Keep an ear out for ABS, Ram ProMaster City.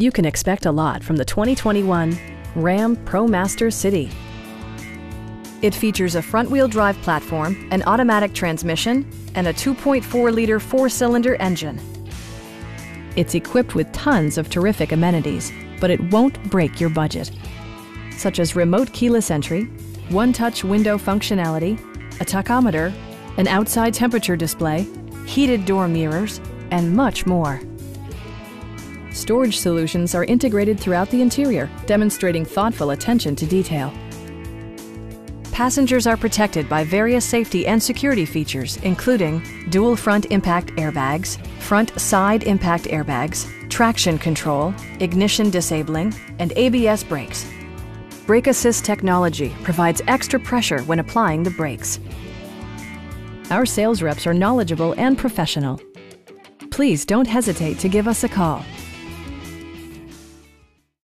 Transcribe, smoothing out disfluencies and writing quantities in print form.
You can expect a lot from the 2021 Ram ProMaster City. It features a front-wheel drive platform, an automatic transmission, and a 2.4-liter four-cylinder engine. It's equipped with tons of terrific amenities, but it won't break your budget, such as remote keyless entry, one-touch window functionality, a tachometer, an outside temperature display, heated door mirrors, and much more. Storage solutions are integrated throughout the interior, demonstrating thoughtful attention to detail. Passengers are protected by various safety and security features, including dual front impact airbags, front side impact airbags, traction control, ignition disabling, and ABS brakes. Brake assist technology provides extra pressure when applying the brakes. Our sales reps are knowledgeable and professional. Please don't hesitate to give us a call.